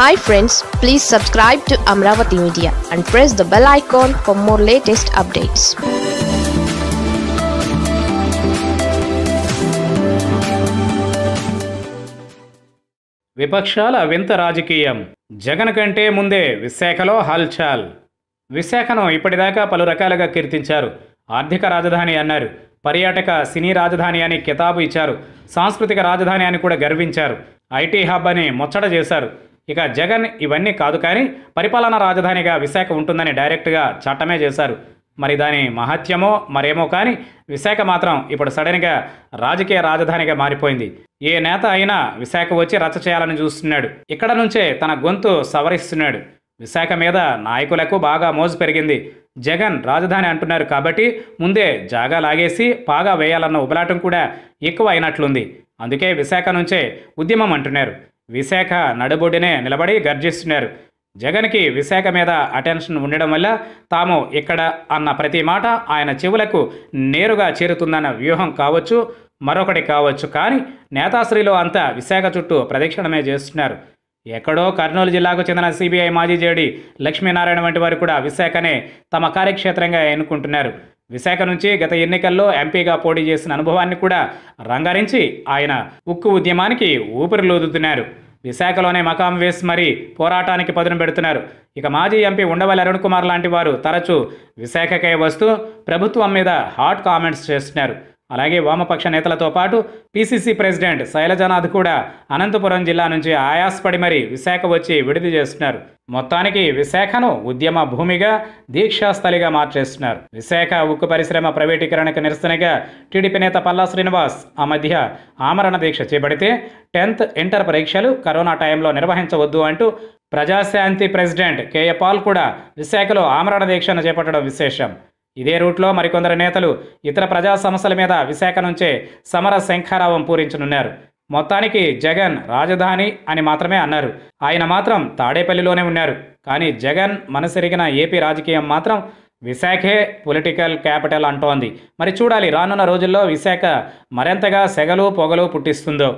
Hi friends, please subscribe to Amaravathi Media and press the bell icon for more latest updates. విపక్షాల వింత రాజకీయం. జగన్ కంటే ముందే విశాఖలో హల్చల్. విశాఖను ఇప్పటిదాకా పలు రకాలుగా కీర్తించారు. ఆర్థిక రాజధాని అన్నారు, పర్యాటక సినీ రాజధాని అని కితాబు ఇచ్చారు, సాంస్కృతిక రాజధాని అని కూడా గర్వించారు, ఐటీ హబ్ అని ముచ్చట చేశారు. ఇక జగన్ ఇవన్నీ కాదు కానీ పరిపాలనా రాజధానిగా విశాఖ ఉంటుందని డైరెక్ట్గా చట్టమే చేశారు. మరి దాని మహత్యమో మరేమో కానీ విశాఖ మాత్రం ఇప్పుడు సడన్గా రాజకీయ రాజధానిగా మారిపోయింది. ఏ నేత అయినా విశాఖ వచ్చి రచ్చ చేయాలని చూస్తున్నాడు, ఇక్కడ నుంచే తన గొంతు సవరిస్తున్నాడు. విశాఖ మీద నాయకులకు బాగా మోజు పెరిగింది. జగన్ రాజధాని అంటున్నారు కాబట్టి ముందే జాగా లాగేసి పాగా వేయాలన్న ఉబలాటం కూడా ఎక్కువ అయినట్లుంది. అందుకే విశాఖ నుంచే ఉద్యమం అంటున్నారు. విశాఖ నడుబొడ్డునే నిలబడి గర్జిస్తున్నారు. జగన్కి విశాఖ మీద అటెన్షన్ ఉండడం వల్ల తాము ఇక్కడ అన్న ప్రతి మాట ఆయన చెవులకు నేరుగా చేరుతుందన్న వ్యూహం కావచ్చు, మరొకటి కావచ్చు, కానీ నేతాశ్రీలో అంతా విశాఖ చుట్టూ ప్రదక్షిణమే చేస్తున్నారు. ఎక్కడో కర్నూలు జిల్లాకు చెందిన సిబిఐ మాజీ జేడీ లక్ష్మీనారాయణ వంటి వారు కూడా విశాఖనే తమ కార్యక్షేత్రంగా ఎన్నుకుంటున్నారు. విశాఖ నుంచి గత ఎన్నికల్లో ఎంపీగా పోటీ చేసిన అనుభవాన్ని కూడా రంగరించి ఆయన ఉక్కు ఉద్యమానికి ఊపిరిలోదుతున్నారు. విశాఖలోనే మకాం వేసి మరీ పోరాటానికి పదును పెడుతున్నారు. ఇక మాజీ ఎంపీ ఉండవల్లి అరుణ్ కుమార్ లాంటి వారు తరచూ విశాఖకే వస్తూ ప్రభుత్వం మీద హాట్ కామెంట్స్ చేస్తున్నారు. అలాగే వామపక్ష నేతలతో పాటు పీసీసీ ప్రెసిడెంట్ శైలజనాథ్ కూడా అనంతపురం జిల్లా నుంచి ఆయాసపడి మరీ విశాఖ వచ్చి విడిది చేస్తున్నారు. మొత్తానికి విశాఖను ఉద్యమ భూమిగా, దీక్షాస్థలిగా మార్చేస్తున్నారు. విశాఖ ఉక్కు పరిశ్రమ ప్రైవేటీకరణకు నిరసనగా టీడీపీ నేత పల్లా శ్రీనివాస్ ఆ మధ్య ఆమరణ దీక్ష చేపడితే 10th ఇంటర్ పరీక్షలు కరోనా టైంలో నిర్వహించవద్దు అంటూ ప్రజాశాంతి ప్రెసిడెంట్ కేఏ పాల్ కూడా విశాఖలో ఆమరణ దీక్షను చేపట్టడం విశేషం. ఇదే రూట్లో మరికొందరు నేతలు ఇతర ప్రజా సమస్యల మీద విశాఖ నుంచే సమర శంఖారావం పూరించనున్నారు. మొత్తానికి జగన్ రాజధాని అని మాత్రమే అన్నారు, ఆయన మాత్రం తాడేపల్లిలోనే ఉన్నారు. కానీ జగన్ మనసెరిగిన ఏపీ రాజకీయం మాత్రం విశాఖే పొలిటికల్ క్యాపిటల్ అంటోంది. మరి చూడాలి రానున్న రోజుల్లో విశాఖ మరెంతగా సెగలు పొగలు పుట్టిస్తుందో.